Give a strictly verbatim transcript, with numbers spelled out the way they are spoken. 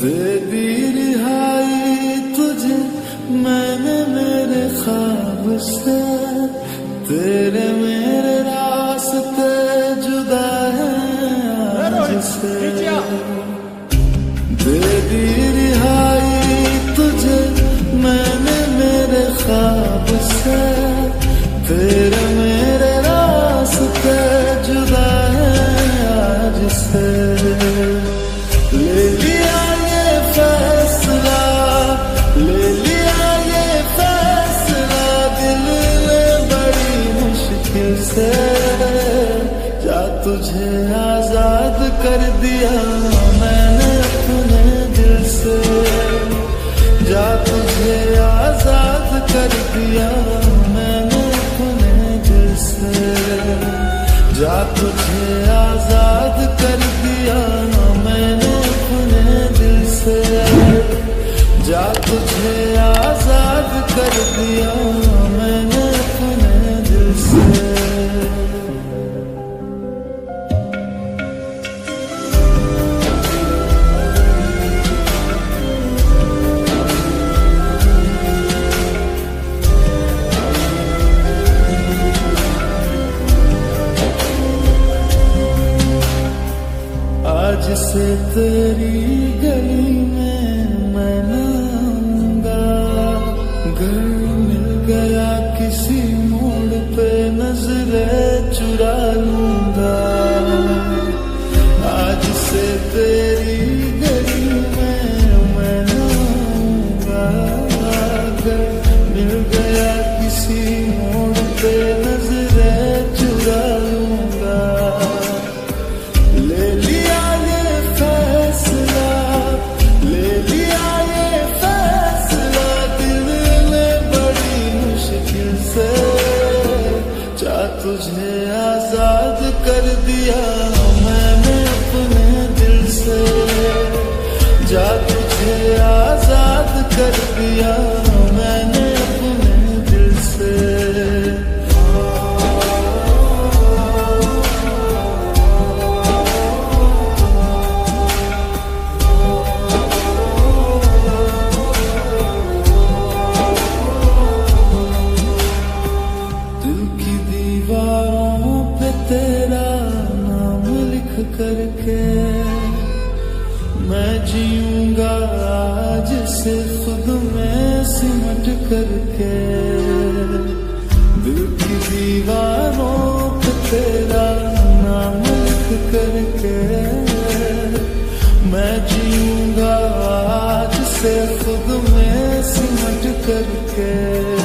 Baby रिहाई तुझे मैंने मेरे ख्वाब से, तेरे मेरे रास्ते जुदा है आज से। बेबी रिहाई तुझे मैंने मेरे ख्वाब से, तेरे मेरे रास्ते जुदा है आज से। ले लिया ये फैसला, ले लिया ये फैसला दिल ने बड़ी मुश्किल से, जा तुझे आजाद कर दिया मैंने अपने दिल से। जा तुझे आजाद कर दिया मैंने अपने दिल से, जा तुझे आजाद कर दिया मैंने अपने दिल से। जा तुझे आजाद कर दिया मैंने अपने दिल से। आज से तेरी गली में मैं न आऊंगा, घर मिल गया किसी मोड़ पे नजरें चुरा लूंगा। आज से तेरी गली में मैं न आऊंगा, घर मिल गया किसी मोड़ पे नजरें चुरा लूंगा। ले तुझे आजाद कर दिया मैंने अपने दिल से, जा तुझे आजाद कर दिया मैंने अपने दिल से। करके मैं जीऊंगा आज से खुद में सिमट करके, दिल की दीवारों पे तेरा नाम लिख करके। मैं जीऊंगा आज से खुद में सिमट करके।